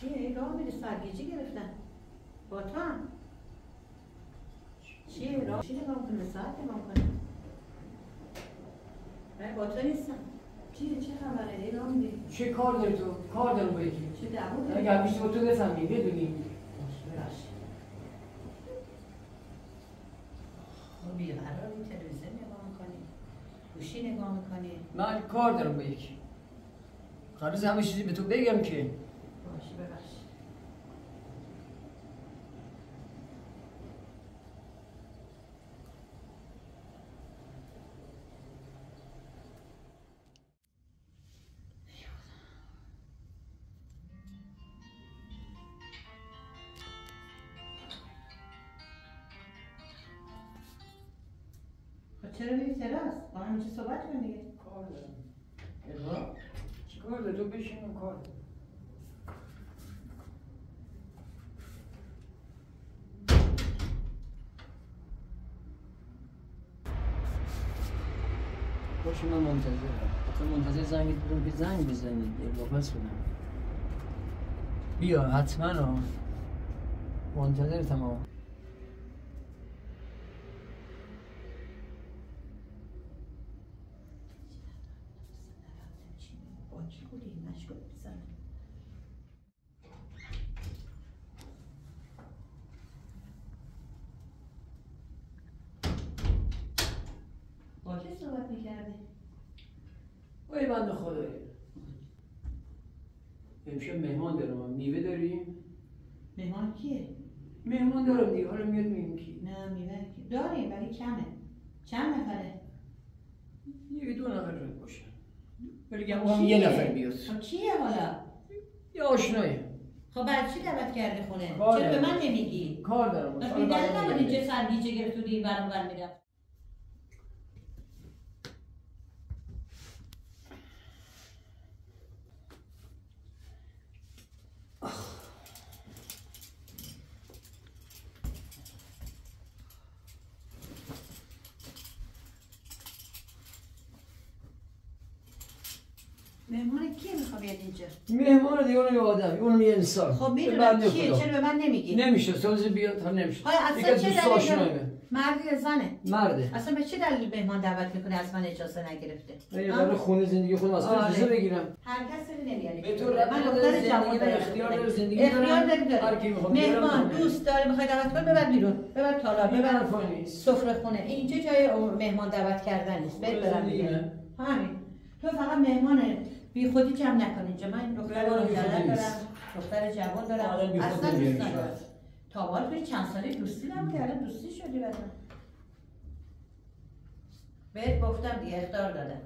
چیه؟ راه میری سرگیجی گرفتن با تو هم چیه؟ راه چی نگاه کنه؟ ساعت نگاه کنه من با تو نیستم چیه؟ چه خبره؟ ای راه میری؟ چه کار داری تو؟ کار دارم با یکی چه دعوا داری؟ اگر بیشت با تو نسم می بدونی باشه خب بیقرار بود تلویزیون نگاه میکنی گوشی نگاه میکنی من کار دارم با یکی قرار همه چیزی به تو بگم که باشه ببخشید خب چرا بیدید تراس؟ با همینجا صحبت کن دیگه کار دارم ادوار؟ چی کار داری؟ تو بشین کار داری باشه من منتظرم تو منتظر زنگیت برو که زنگ بزنی واپس کنم بیا حتما منتظر تمام با چی بودی مشغول بزنم با چی صحبت میکردی؟ اوی بند خدایی امشب مهمان دارم میوه داریم؟ مهمان کیه؟ مهمان دارم دیگه حالا میاد میگم کی؟ نه میوه داریم ولی کمه چند نفره؟ یه دو نفر رو باشن ولی گمه یه نفر بیاد خب چیه حالا؟ یه آشنایه خب برای چی دعوت کرده خونه؟ چرا به من نمیگی؟ کار دارم باشم به دلیل نبود اینجا سرگیجه گرفتونی این برون بر میرفت مهمان کی میخوام بیاد اینجا؟ مهمان دیگه یه آدم، اون یه انسان. خب میدونم کیه، چرا به من نمیگی؟ نمیشه، سازی بیاد تا نمیشه. اصلا چه دلیلی؟ مرد یا زنه؟ مرده. اصلا به چه دلیل مهمان دعوت میکنه از من اجازه نگرفته؟ برای خونه زندگی خودم اصلا اجازه بگیرم. هر کس رو نمیاری. به طور من دختر جوان در اختیار زندگی داره. هر کی میخوام مهمان دوست داره میخواد دعوت کنه ببر بیرون. ببر تالا، ببر سفره خونه. اینجا جای مهمان دعوت کردن نیست. برم بیرون. همین. تو فقط مهمان بی خودی جمع نکن اینجا. من دختر جوان دارم. اصلا دوست ندارم. تا بار چند ساله دوستی دارم که الان دوستی شدی بدم. بهت گفتم دیگه اخطار دادم.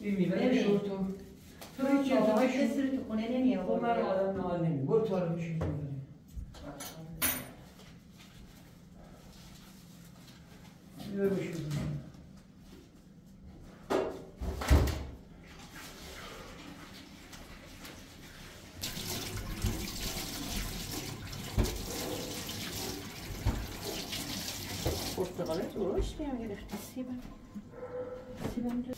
این میبره شور تو توی چه آقای شور تو خونه نمیه خب من آدم نهار نمیم برو تو رو بشید میبره بشید وش بيعمل يا اختي؟ سيبها سيبها من جد.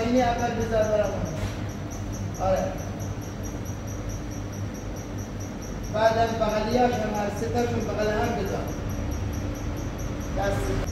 पहले आपका इंतजार कर रहा हूँ और बाद हम बगलिया शमाल सितर शम बगलान इंतजार कैसे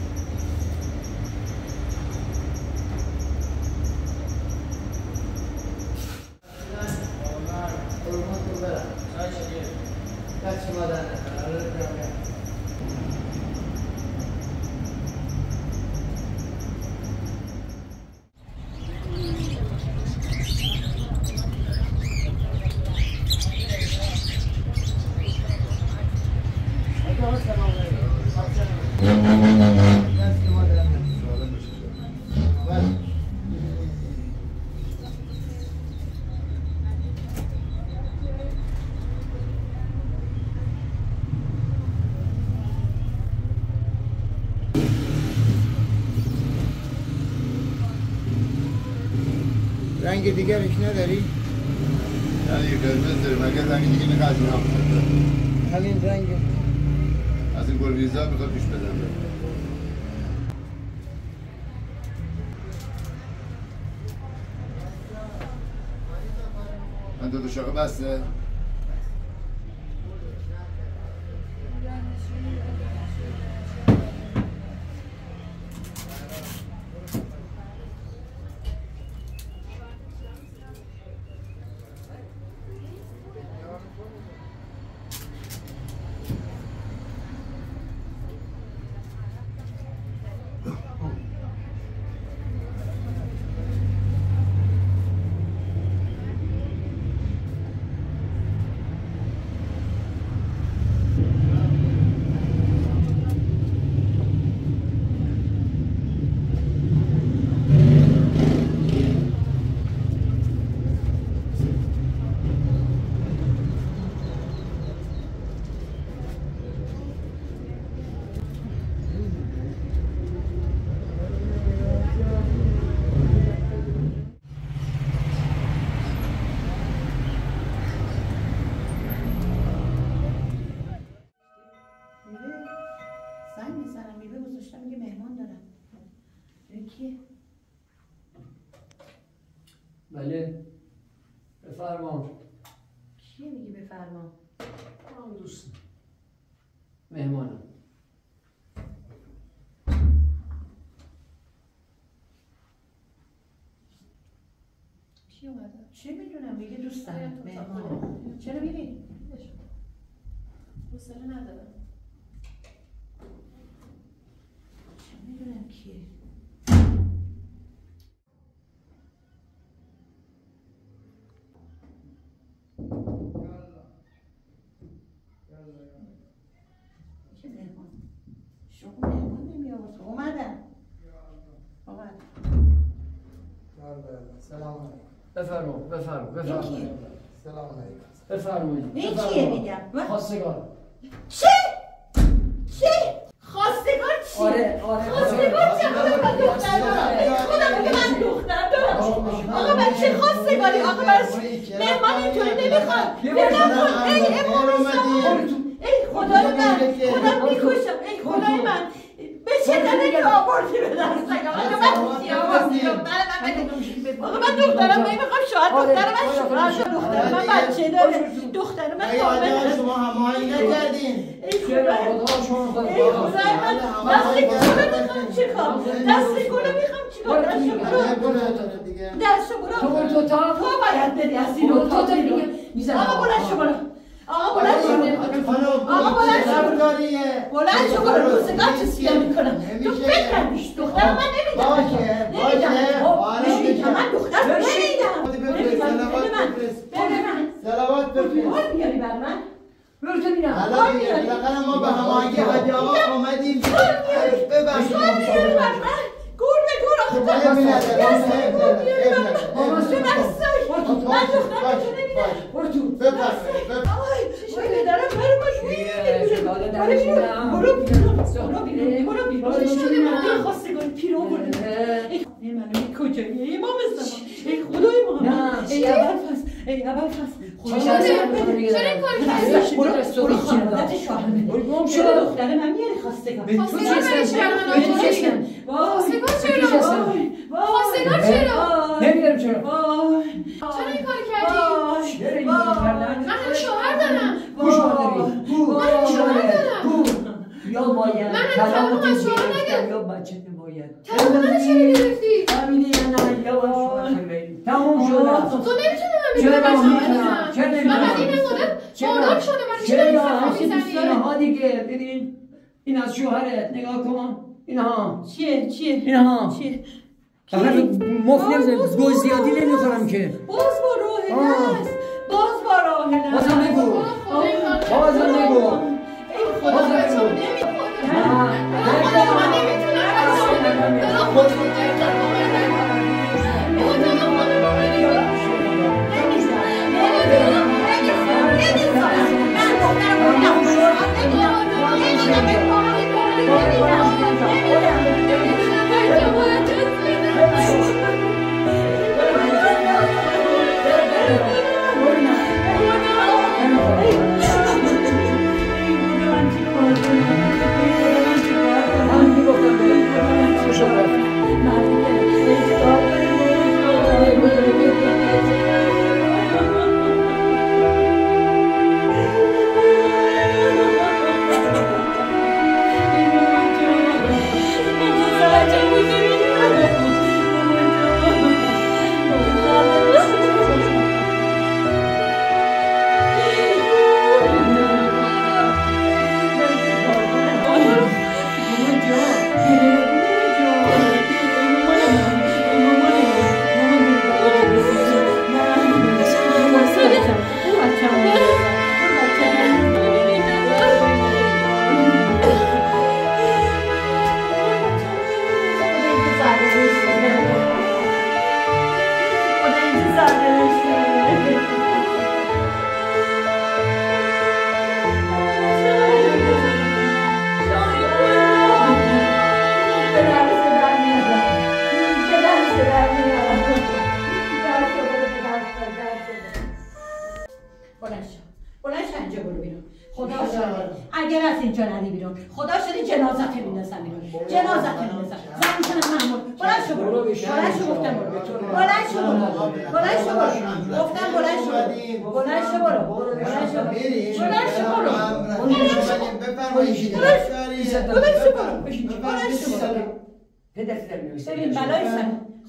رنگ دیگرش نداری؟ یعنی قرمز داریم، اگر رنگ دیگه نگه از این هم بزن همین رنگ از این گلویزه ها بخواه پیش بدن من دو شاقه بسته؟ بله بفرما. کیه میگی بفرما؟ من دوستم مهمانم. چه میدونم میگه دوست دارم مهمانه. چرا میری؟ حوصله ندارم. چه میدونم کیه؟ چه مهمان؟ شما مهمان نمی آورد. اومدم. اومدم. سلام علیکم. بفرمایید بفرمایید. سلام علیکم. بفرمایید. این کیه میگم؟ خواستگار. چه؟ چه؟ خواستگار چی؟ آره آره. خواستگار چی؟ خودم دخترم. خودم میگه من دخترم. ببخشید. آقا برای چه خواستگاری؟ آقا برای مهمان اینطوری نمیخواد. ای امام زمان. ای خدای من. خودم میکشم. ای خدای من. به چه دلیلی آوردی به دستگاه؟ آقا من چی آوردم؟ آقا من دخترم نمیخوام شوهر دخترم من شوهر دخترم من بچه داره دخترم من کامل شما هماهنگ نکردین ای خدای من دست گله میخوام چیکار دست گله میخوام چیکار دست شما تو باید بری از این تو دیگه میذارم آقا بلند شو آقا بلند شو آقا بلند شو بلند شو برو روزگار چه سیاه میکنم تو فکر نمیش دخترم من نمیدم من دخترم نمیدم سلامت بفرست حال بیاری بر من برو تو بیرم حال بیاری لقلا ما به هماهنگی حاجی آقا آمدیم ببخشید حال بیاری بر من گور به گور آخه تا دست گور بیاری بر من تو بستای من دخترم تو نمیدم برو تو ببخشید آی بدارم برو باش برو بیرون برو بیرون برو بیرون چه شده من خواستگاری پیرو برده ای منو کجایی امام زمان ای خدای محمد ای ابوالفضل ای ابوالفضل خدا چرا این کار کردی برو برو خانواده شوهر من شما دختر من میاری خواستگار به تو چه شدن خواستگار چرا خواستگار چرا نمیدونم چرا چرا این کار کردی چرا این کار کردی من شوهر دارم گوش مادری من شوهر دارم یا باید کلامت نگید یا بچه نباید کلامت چرا گرفتی همینه یا نباید تموم شده تو نمیتونی همینه بچه چرا نمیتونی من این خودت باردار شده من چرا همسی دوستانه ها دیگه ببین این از شوهرت نگاه کن اینها چیه چیه اینها چیه فقط مفت نمیزه گوی زیادی نمیخورم که باز با راه نست باز با راه نست بازم نگو بازم نگو خدا بچه ها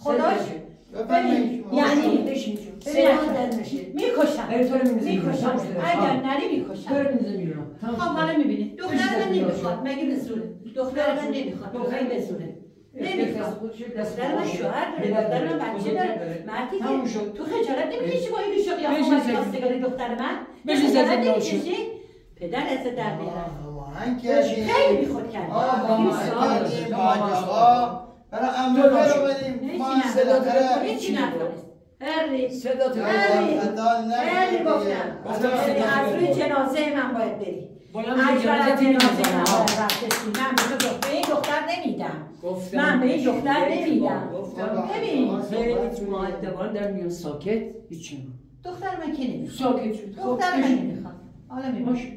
خداش ببین یعنی میکشن اگر نری میکشن. خب حالا میبینید دخترم نمیخواد، مگه بزوره؟ دخترم نمیخواد، دخترم بزوره نمیخواد، دخترم شوهر داره، دخترم بچه داره، مردی که تو خجالت نمیکشی با این ریش و قیافه خواستگاری دختر من خجالت نمیکشی؟ پدر ازت در میاره، خیلی بیخود کرد. برای امروه رو بدیم، ما هم صدا طرف هیچی نکنیم. هرلی صدا طرف هرلی گفتم از روی جنازه من باید بری، از برای جنازه من باید رفتشی. من به این دختر نمیدم، من به این دختر نمیدم. ببین برید معدبان در میان ساکت هیچی دختر من که نمیخواد، دختر من نمیخواد، حالا میباشم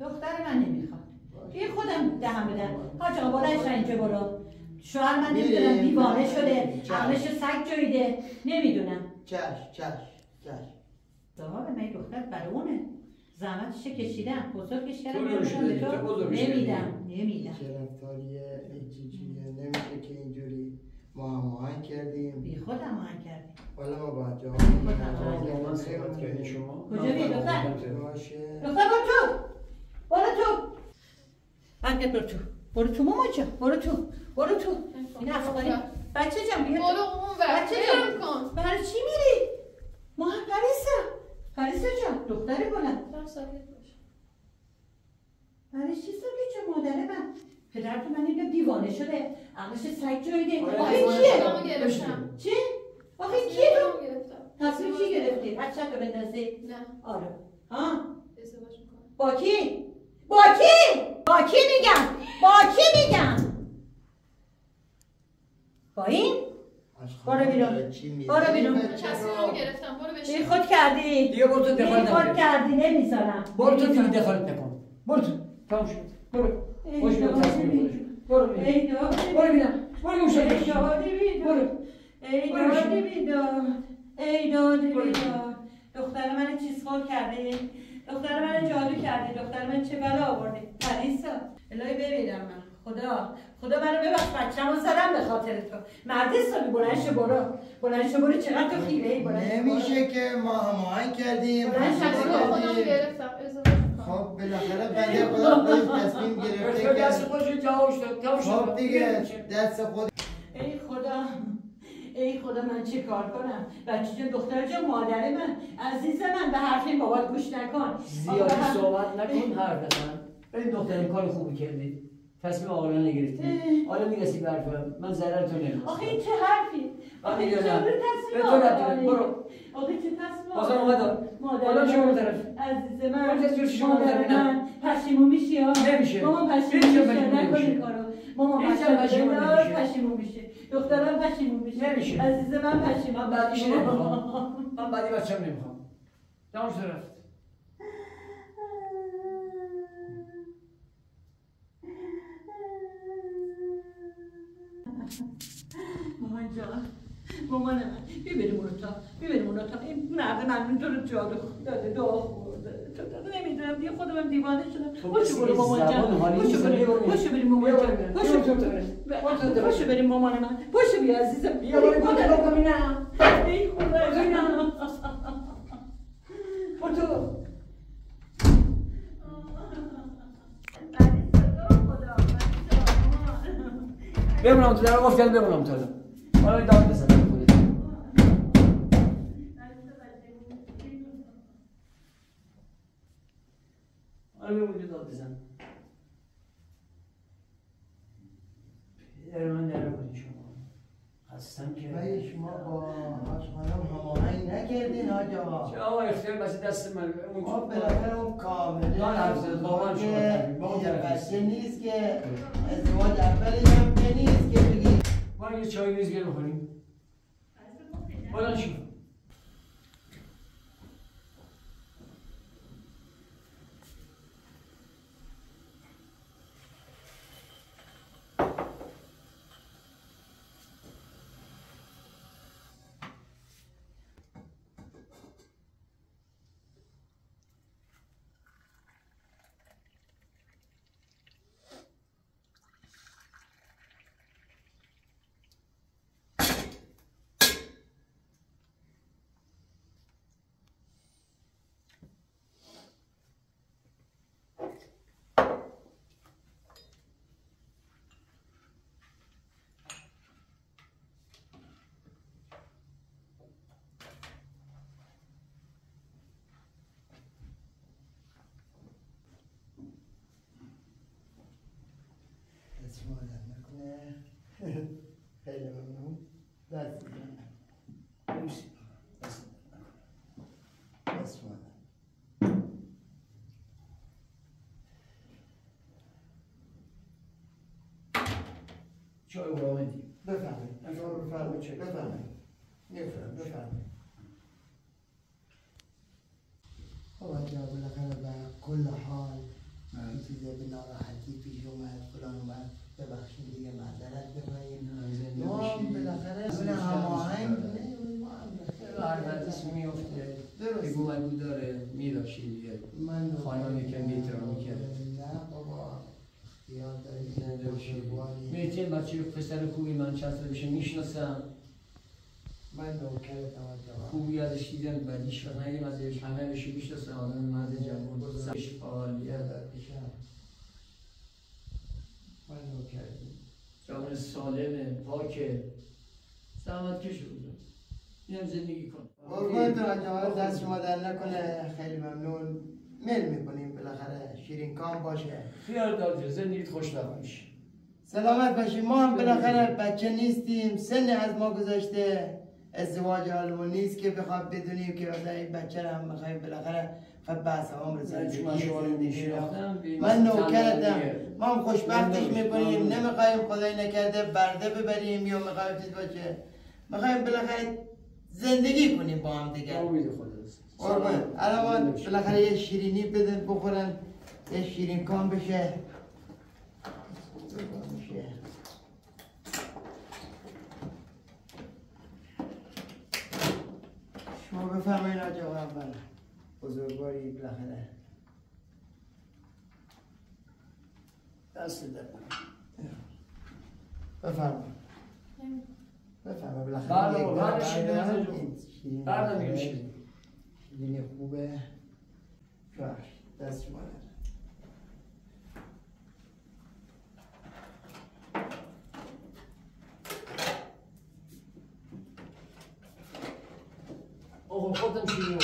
دختر من نمیخواد، این خودم دهم بدن. حاج آقا بارش اینجا برو، شوهر من نمیدونم دیوانه شده، عقلش سگ جویده، نمیدونم. چش داره من این دختر برای اونه، زحمتش کشیدم، بزرگش کردم، نمیدم رفتاری ایجیجیه، نمیشه که اینجوری ما هماهنگ کردیم، بی خود هماهنگ کردیم. والا ما باید جواب بدیم. شما کجا بی دختر؟ برو تو برو تو این افغانی بچه جان بیاد برو اون ور. بچه جان برای چی میری؟ ما پریسا جان دختر بلند دار ساکت باش. برای چی ساکت؟ چه مادر من پدر تو من اینجا دیوانه شده، عقلش سگ جویده. آخه کیه؟ چی؟ آخه کیه تو؟ تصمیم چی گرفتی؟ بچه تو بندازی؟ نه آره ها؟ ازدواج میکنم. با کی؟ با کی میگم؟ با این؟ برو بیرون تصمیمو گرفتم، برو بشین. بی خود کردی دیگه، برو تو دخالت نکن. بی خود کردی نمیذارم، برو تو دیگه دخالت نکن، برو تو تموم شد. برو ای داد بیدار دختر من چیز خور کرده، دختر من جادو کرده، دختر من چه بلا آورده. پریسا الهی ببینم من، خدا منو ببخش، بچه‌مو زدم به خاطر تو. مرد حسابی بلند شو برو چقدر تو خیره ای. نمیشه که ما هماهنگ کردیم، خودم گرفتم. خب بالاخره بنده خدا خودش تصمیم گرفته، دست خودش جوابش داد. خب دیگه دست خود. ای خدا من چه کار کنم؟ بچه جان، دختر جان، مادر من، عزیز من، به حرفی بابات گوش نکن، زیادی صحبت نکن، حرف بزن. این دختر کار خوبی کردی، تصمیم عاقلانه گرفتی. حالا میرسی به حرفم، من ضررتو نمی‌رسونم. آخه این چه حرفی؟ آخه چه تصمیم عاقلانه؟ آخه چه تصمیم عاقلانه؟ مادر شما طرف، عزیز من، پشیمون میشی ها؟ نمیشه. مامان پشیمون نکنی کارو. مامان پشیمون میشه. دخترم پشیمون میشه. نمیشه عزیز من، پشیمون. من بعدی بچه‌ام نمیخوام. دامش رفت. مامان جان، مامان من، بیبریم اون اتاق. این مرد ممنون تو رو جادو داده، دعا خورده. نمیدونم دیگه، خودم هم دیوانه شدم. پاشو بریم مامان من. پاشو بیا عزیزم، بیا مادرم. ببینم ای خدا، ببینم پاشو. بمونم تو درم، گفتم بمونم تو درم. حالا این داد بزن خودت. حالا بمونی داد بزن. پدر من در آوردین شما. خواستم که ولی شما با حاج خانم هماهنگ نکردین حاج آقا. چه آقا اختیار بس دست من. آب بالاخره اون کامله. دان عرضت بابا شما بچه نیست که ازدواج اولی هم که نیست که بگی ما یه چای میزگیر بخوریم. بلند شو. شو والدي بفهمك، أنا بفهمك شيء، بفهمك، يفهم، بفهمك. والله أقول لك أنا بكل حال أنت إذا بالنار راح أجيب في يوم فلان وما ببخشي لي معذرات ببين يوم بالآخر أنا هماهنگ العربات اسمي وفته يقول من داره میبخشی دیگه خانمی که میترم کرد نه بابا اختیار داری نداره میتیم بچه پسر خوبی من چند بشه میشناسم من نوکرتم خوبی ازش دیدم بدیش و نگیم ازش همه بشه میشناسم آدم مرد جوان سرش فعالیت من نوکرتم جوان سالمه پاکه زحمت کش بودم اینم زندگی کن قربان تو دست شما در نکنه خیلی ممنون میل میکنیم بالاخره شیرین کام باشه خیال دارید زندگیت خوش نباشه سلامت باشی ما هم بالاخره بچه نیستیم سن از ما گذشته ازدواج حالمون نیست که بخواب بدونیم که مثلا این بچه را هم میخوایم بالاخره فقط بحث عمر زندگی من نوکرتم ما هم خوشبختش میکنیم نمیخوایم خدای نکرده برده ببریم یا میخوایم چیز باشه میخوایم بالاخره زندگی کنیم با هم دیگه امید خدا قربان الان بالاخره یه شیرینی بده بخورن یه شیرین کام بشه شما بفرمایید آجا اول بزرگواری بالاخره دست در بفرمایید بفهمه بالاخره بعد شیرین بعد میگم شیرین خوبه باش دست شما نره آقا خودم شیرین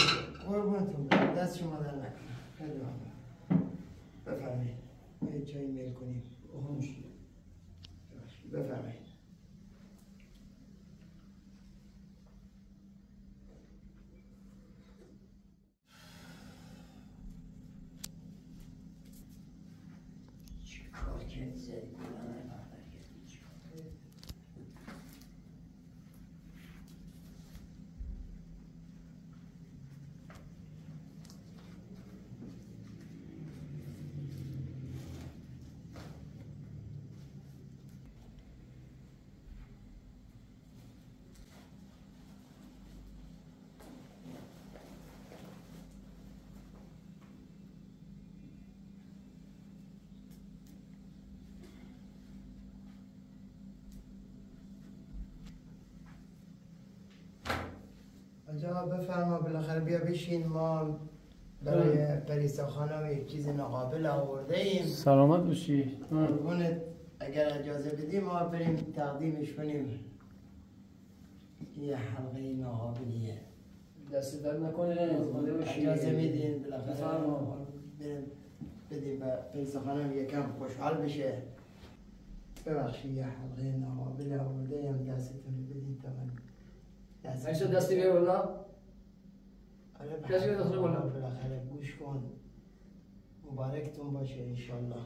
قربونتون دست شما در نکنه خیلی ممنون بفرمایید ما یه چایی میل کنیم آقا شیرین بفرمایید آجا بفرما بالاخره بیا بشین ما برای پریسا خانم یک چیز نقابل آورده ایم سلامت باشی قربونت اگر اجازه بدیم ما بریم تقدیمش کنیم یه حلقه نقابلیه دست در نکنه اجازه میدین بالاخره بریم بدیم پریسا خانم یکم خوشحال بشه ببخشید یه حلقه نقابل آورده ایم دستتون بدین تا من عايز دستی بیار بالا کسی داخل بالا بالاخره گوش کن مبارکتون باشه انشالله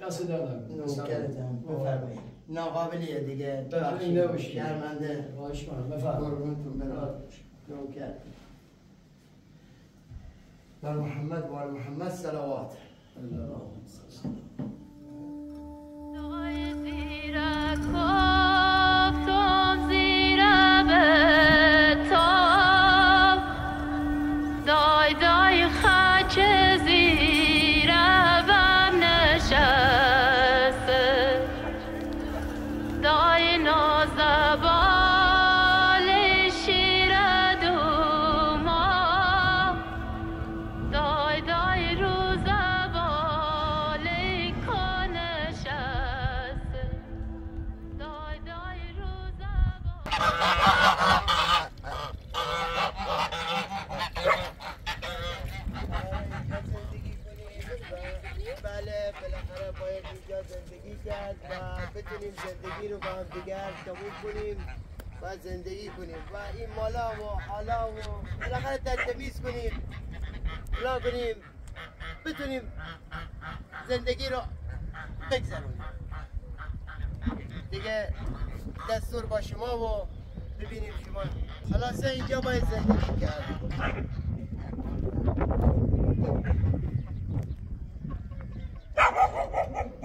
دست دادم نوکرتم بفرمایید ناقابلیه دیگه ببخشید شرمنده باش من بفرمایید قربونتون برم نوکر بر محمد و آل محمد صلوات اللهم صل الله بتونیم زندگی رو با هم دیگر قبول کنیم و زندگی کنیم و این مالا و حالا و بالاخره تجمیز کنیم لا کنیم بتونیم زندگی رو بگذرونیم دیگه دستور با شما و ببینیم شما خلاصه اینجا باید زندگی کرد.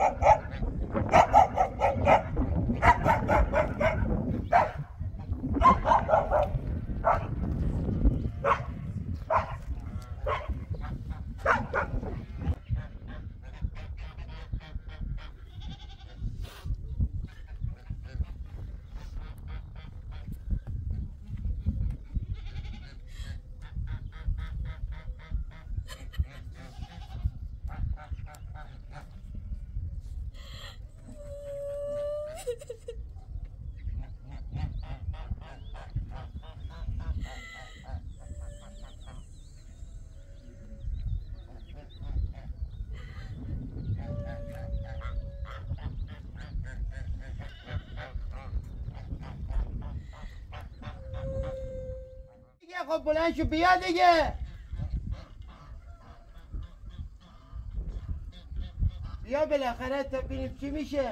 خب بلند شو بیا دیگه، بیا بالاخره تا ببینیم چی میشه.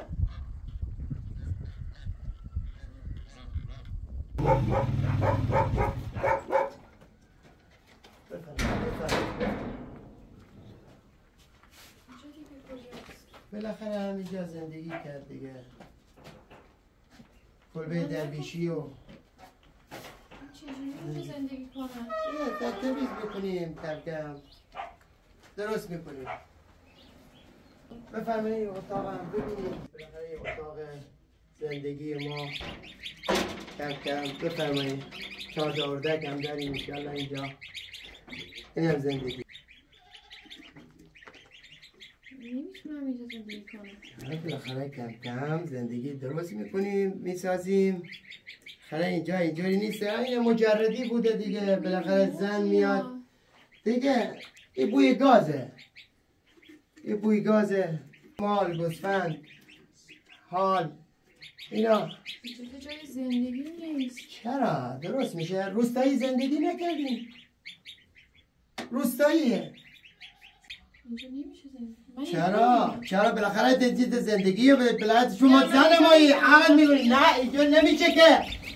بالاخره همینجا زندگی کرد دیگه، کلبه درویشی و چجوری زندگی کنم؟ نه تطبیق میکنیم، ترکم درست میکنیم. بفرمایید اتاقم ببینیم، بفرمایید اتاق زندگی ما ترکم، بفرمایید چهار تا اردک هم داریم انشاءالله اینجا، این هم زندگی. نمیتونم اینجا زندگی کنم. بالاخره کم کم زندگی درست میکنیم، میسازیم. خلا اینجا اینجوری نیست، این مجردی بوده دیگه، بالاخره زن میاد دیگه. این بوی گازه، این بوی گازه، مال، گوسفند، حال، اینا اینجا جای زندگی نیست. چرا؟ درست میشه، روستایی زندگی نکردیم، روستاییه. اینجا نمیشه زندگی. چرا بالاخره دیده زندگیه، بلد شما زن مایی عقل میگونی، نه اینجا نمیشه که،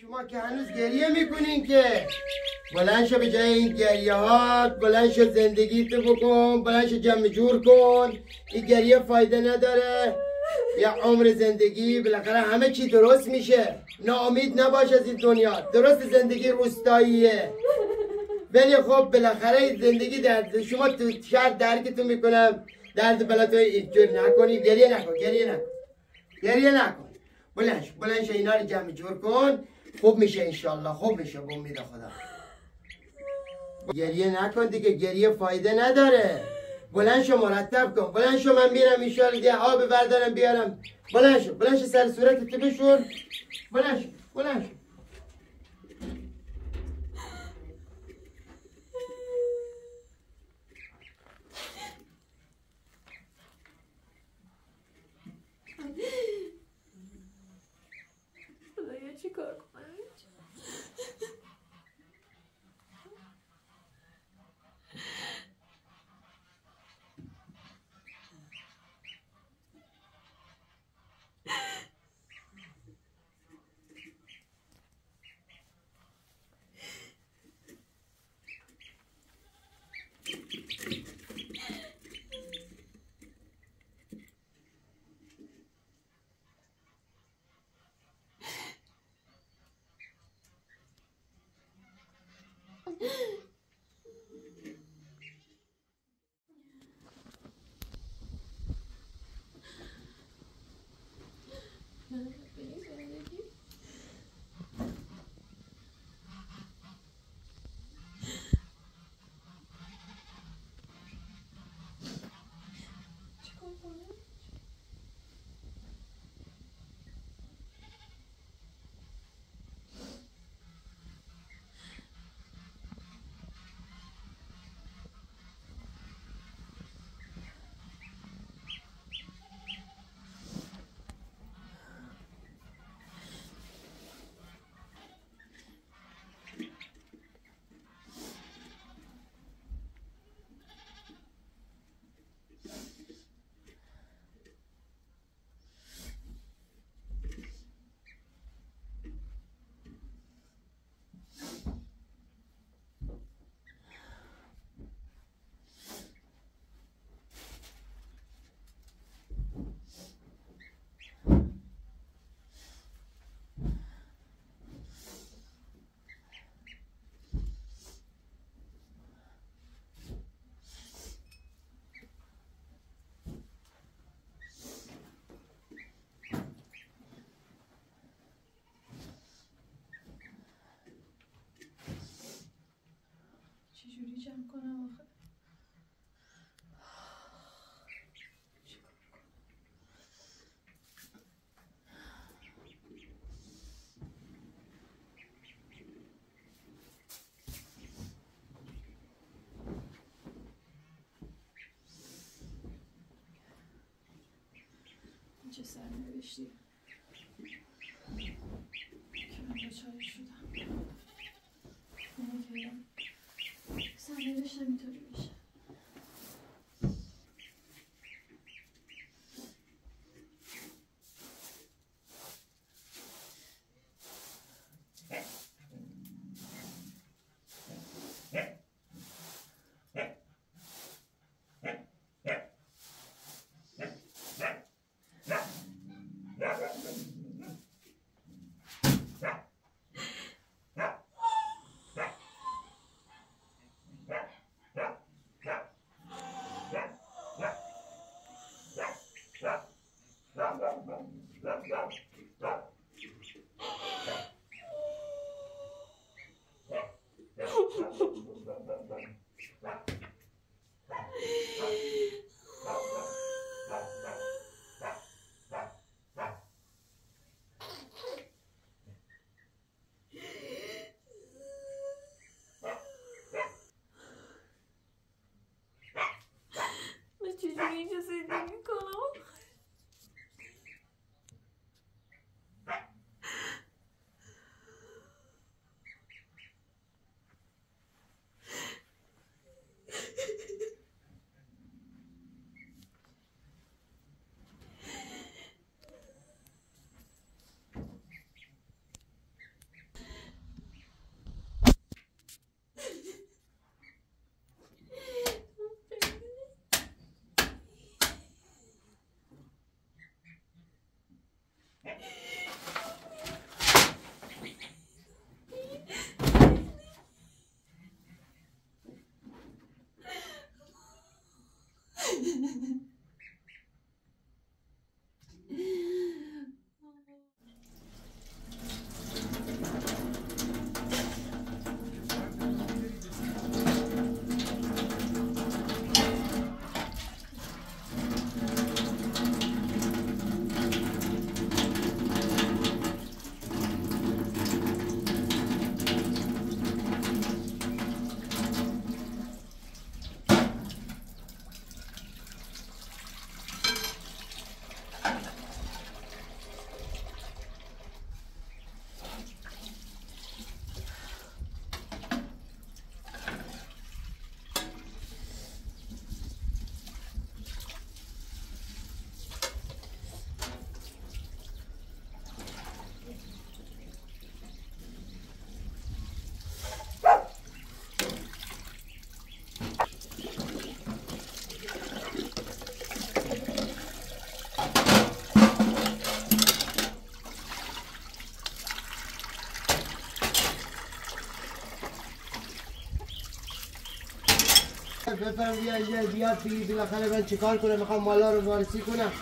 شما که هنوز گریه میکنین که، بلند شو به جای این گریه ها، بلند شو زندگی تو بکن، بلند شو جمع جور کن، این گریه فایده نداره، یه عمر زندگی، بالاخره همه چی درست میشه، ناامید نباش از این دنیا، درست زندگی روستاییه. ولی خب بالاخره زندگی درد شما تو شهر درکتون میکنم، درد بلاتو اینجور نکنی، گریه نکن، بلند شو اینا رو جمع جور کن، خوب میشه انشالله، خوب میشه، با امید خدا. گریه نکن دیگه، گریه فایده نداره، بلند شو مرتب کن، بلند شو، من میرم انشالله دیگه آب بردارم بیارم. بلند شو سر صورتت تو بشور، بلند شو. چه سرنوشتی که من دچارش شدم. نمی‌کردم سرنوشتم اینطوری بشه. بفرم بیا بگی بالاخره من چیکار کنم، میخوام مالا رو وارسی کنم.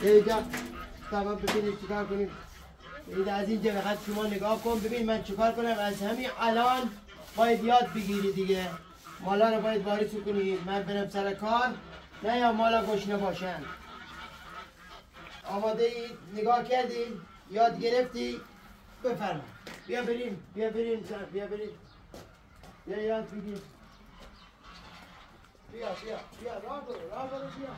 اینجا تمام ببینید چیکار کنیم. این از اینجا بخواد شما نگاه کن ببین من چیکار کنم. از همین الان باید یاد بگیری دیگه، مالا رو باید وارسی کنی. من برم سر کار نه یا مالا گشنه باشن. آماده ای؟ نگاه کردی؟ یاد گرفتی؟ بفرم بیا بریم بیا یاد بگیریم. بیا راه برو بیا.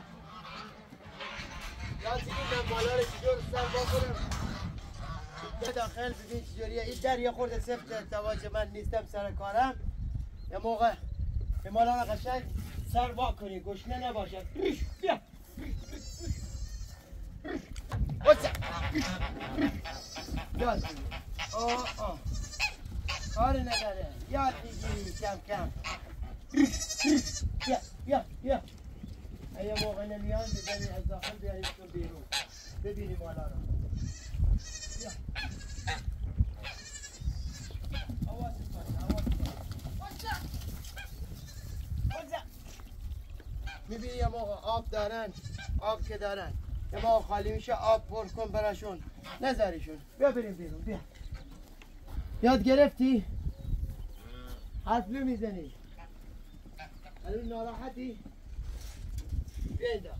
راست میگم بالا رو چجور سر بکنم. داخل ببین چجوریه. این در یه خورده سفت تواجه من نیستم سر کارم. یه موقع به مالا رو قشنگ سر وا کنی گشنه نباشد. بیا بسه یاد بگیر. کار نداره یاد بگیری کم یا ایا موقع نمیان بزنی از داخل بیارید تو بیرون ببینی مالا رو. یا آواز کن میبینی یا موقع آب که دارن یا موقع خالی میشه آب پر کن براشون نذاریشون. بیا بریم بیرون. بیا یاد گرفتی؟ حرف نمیزنی؟ هلو ناراحتی؟ بیا اینجا.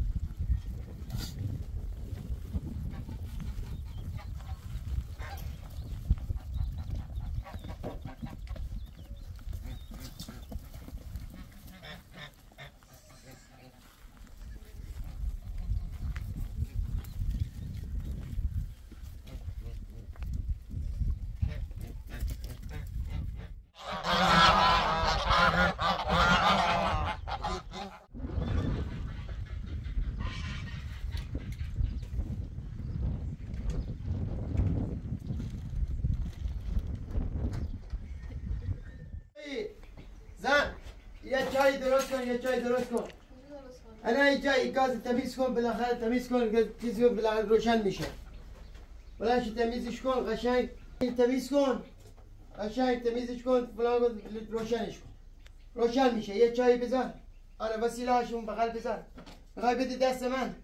ها يا جاي دروسكم يا جاي دروسكم انا جاي كاز تميزكم بالاخر تميزكم تيزكم بالاخر روشن میشه ولا شي تميزش کن قشنگ تمیز کن قشنگ تمیزش کن فلان روشنش کن روشن میشه یه چای بزن آره وسیله هاشون بغل بزن میخوای بدی دست من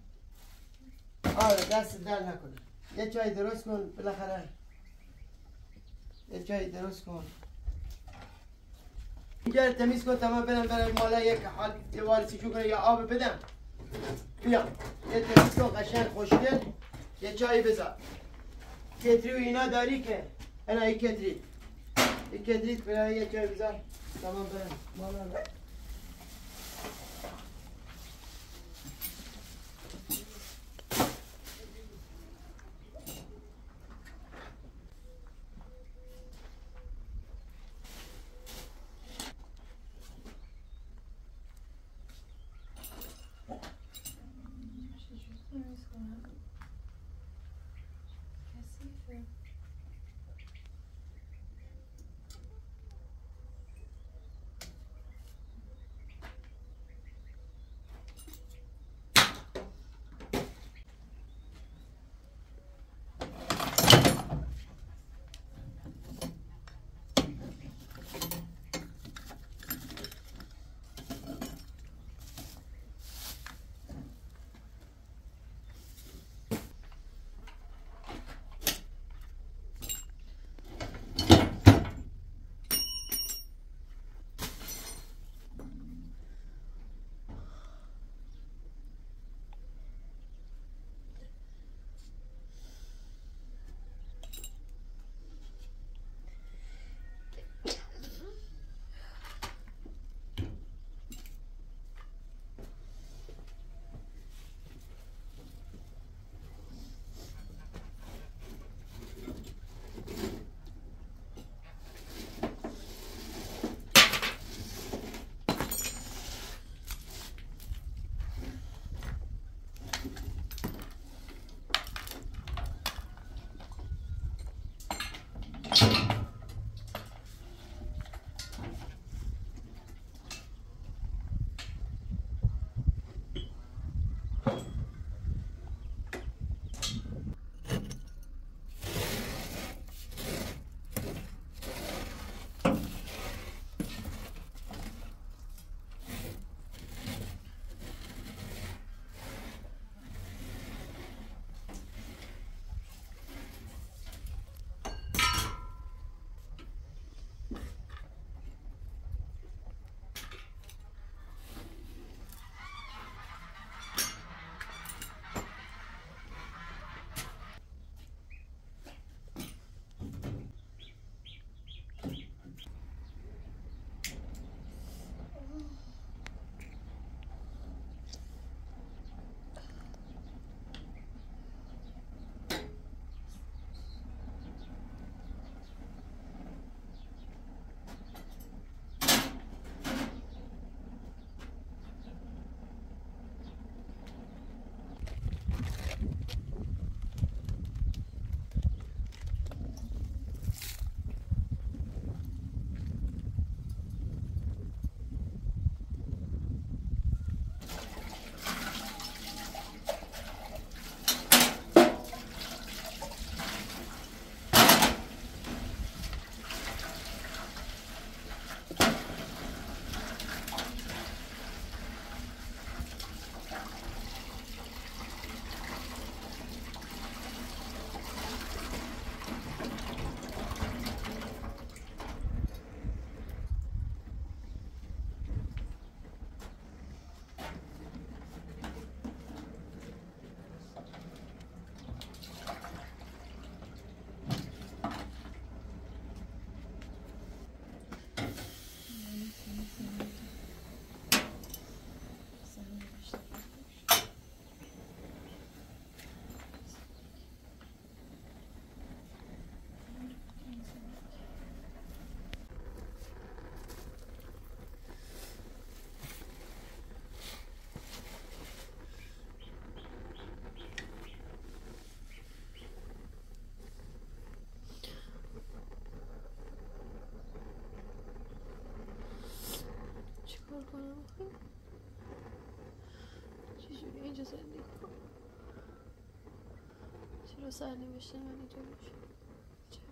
آره دست در نکنه یه چای درست کن بالاخره یه چای درست کن اینجا تمیز کن تمام برم مالا یک حال یه وارسی کنه یا آب بدم بیا یه تمیز کن قشنگ خوشگل یه چای بزن کتری و اینا داری که انا یک کتری یک کتری برای یه چای بزن تمام برم مالا چجوری اینجا زندگی کنم؟ چرا سرنوشت من اینجا میشه؟ چرا؟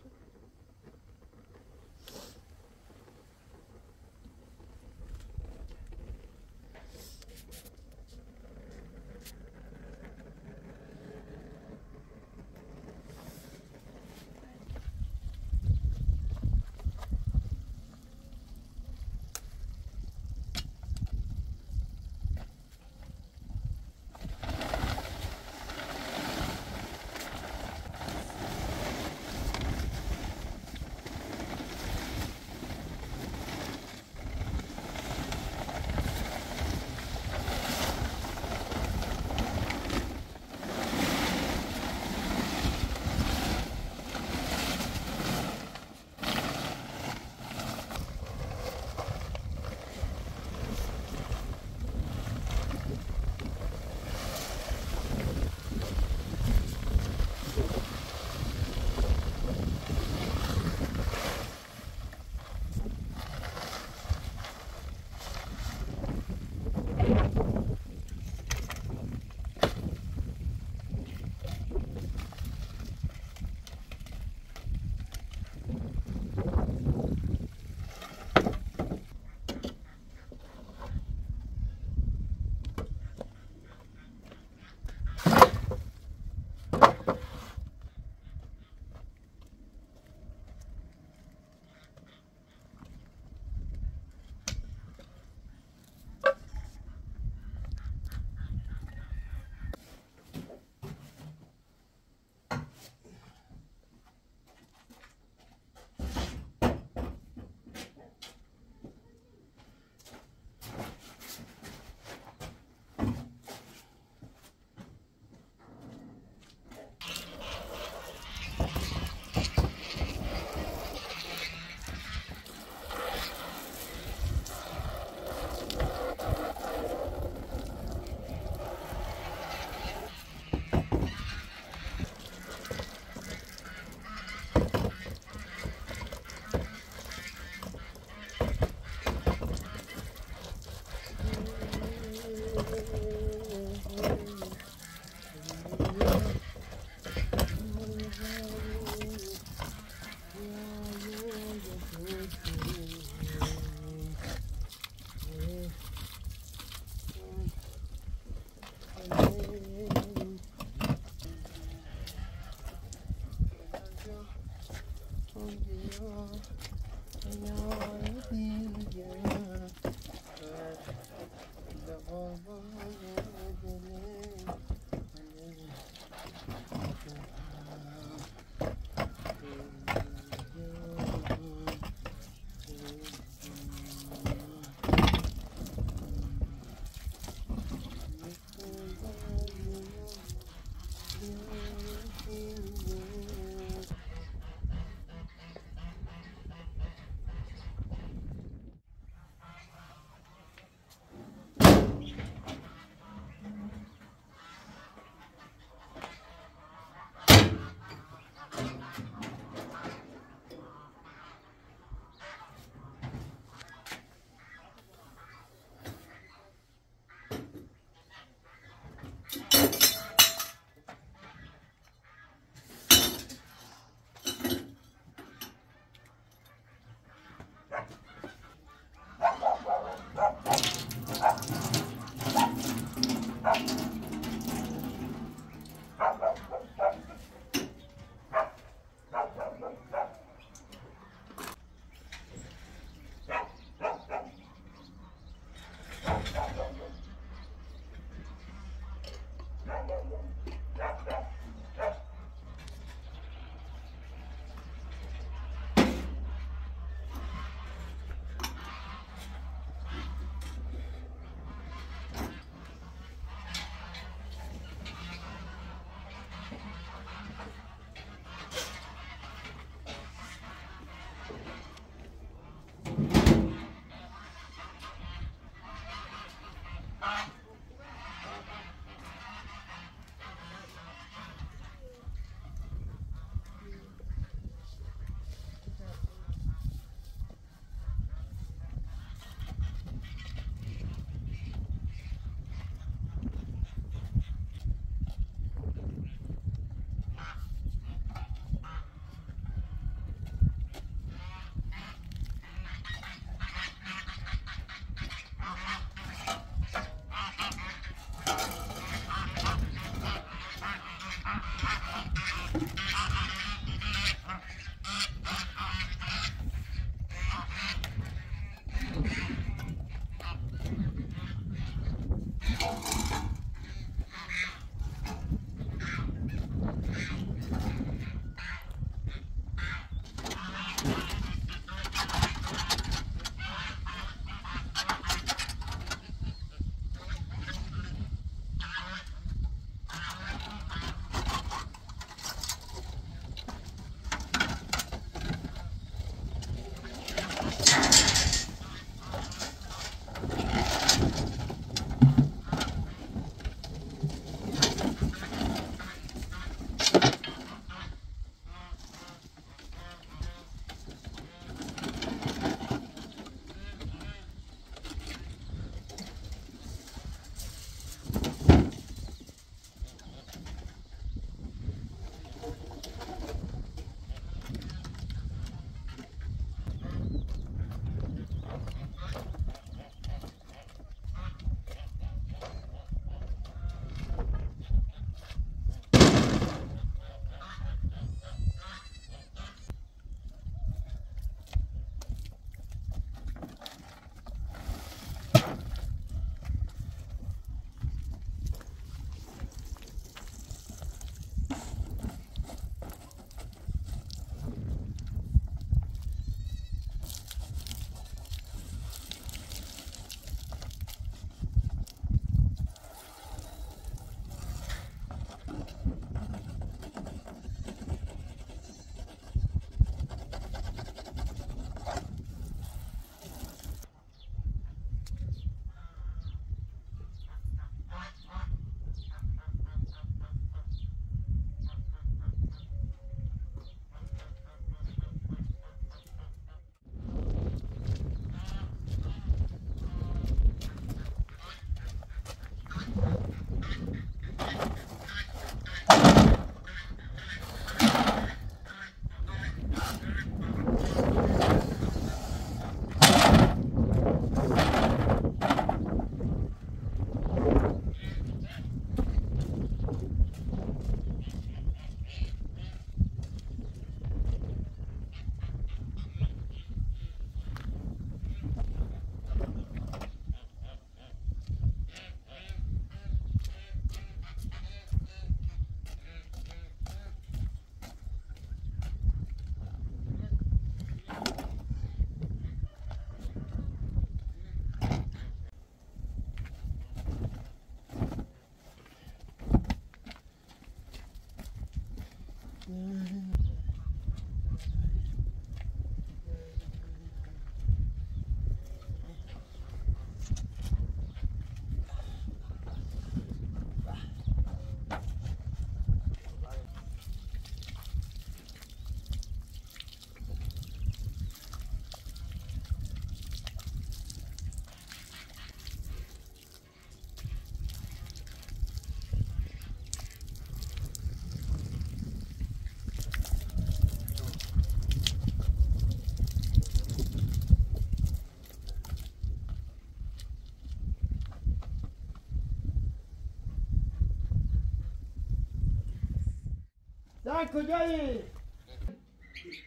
تعال كجاي،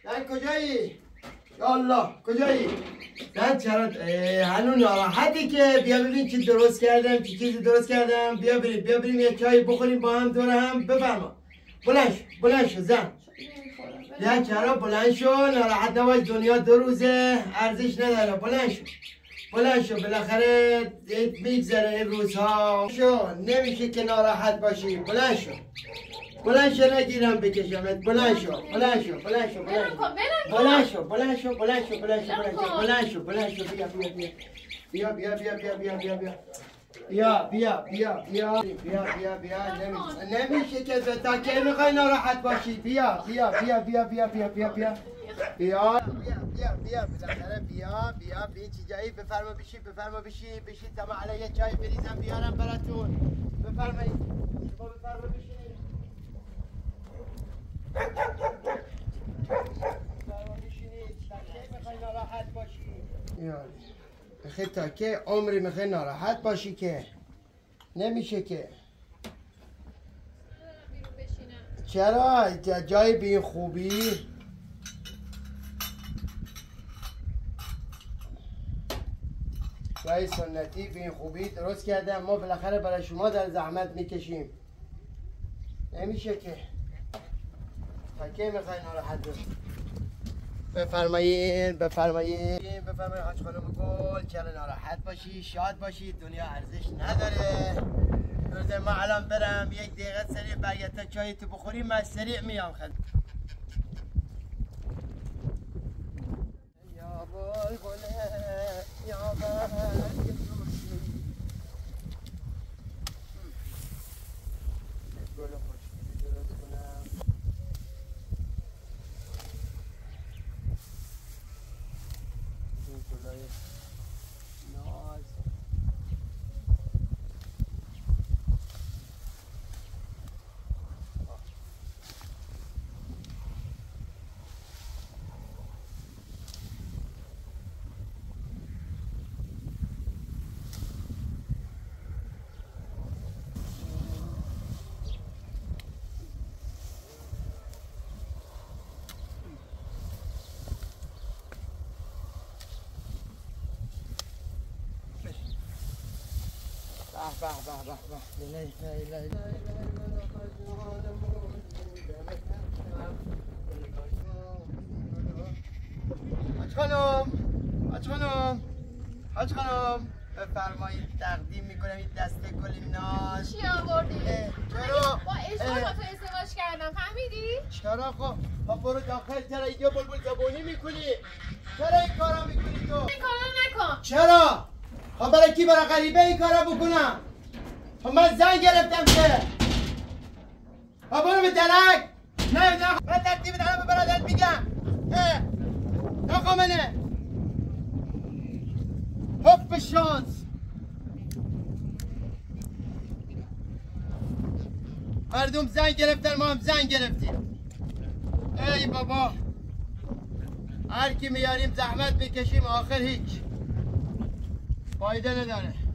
تعال كجاي، يلا کجایی؟ من چرا هنون راحتی که بیا ببین چی درست کردم، چی چیزی درست کردم. بیا بریم، بیا بریم یه چای بخوریم با هم، دور هم. بفرما. بلند شو زن. بیا چرا بلند شو، ناراحت نباش. دنیا دو روزه، ارزش نداره. بلند شو، بلند شو، بالاخره میگذره این روزها. شو نمیشه که ناراحت باشی. بلند شو، بلند شو، نگیرم بکشمت. بلند شو، بلند شو، بلند شو، بلند شو، بلند شو، بلند شو، بلند شو، بلند شو، بلند شو. بیا بیا بیا بیا بیا بیا بیا بیا بیا بیا بیا بیا بیا بیا. نمیشه که تا که میخوای ناراحت باشی. بیا بیا بیا بیا بیا بیا بیا بیا بیا بیا بیا بالاخره بیا بیا بیا. چیزایی بفرما بشی، بفرما بشی بشی. تمام علیه چای بریزم بیارم براتون. بفرمایید شما، بفرما بشی. بخیر تا که عمری میخوای ناراحت باشی که نمیشه که. چرا جای بین خوبی؟ جای سنتی بین خوبی درست کردم. ما بالاخره برای شما در زحمت میکشیم. نمیشه که تا که میخوای ناراحت باشی. بفرمایید، بفرمایید، بفرمایید. حاج خانم گل چرا ناراحت باشی، شاد باشی. دنیا ارزش نداره. بذار ما الان برم یک دقیقه سریع برگرد تا چای تو بخوری. من سریع میام خدمت. یا بل گله، یا بل بح بح بح بح. لا اله الا الله. حاج خانم، حاج خانم، بفرمایید. تقدیم میکنم این دسته گل ناز. چی آوردی؟ چرا با اشتباه تو ازدواج کردم، فهمیدی؟ چرا خب با برو داخل. چرا اینجا بلبل زبونی میکنی؟ چرا این کارا میکنی تو؟ این کارا نکن. چرا؟ خب برای کی، برای غریبه این کارا بکنم؟ خب من زن گرفتم که. خب برو به درک. نه من ترتیب دارم به برادرت میگم. نخوا منه حب شانس. مردم زن گرفتن، ما هم زن گرفتیم. ای بابا، هر کی میاریم زحمت میکشیم، آخر هیچ فایده نداره.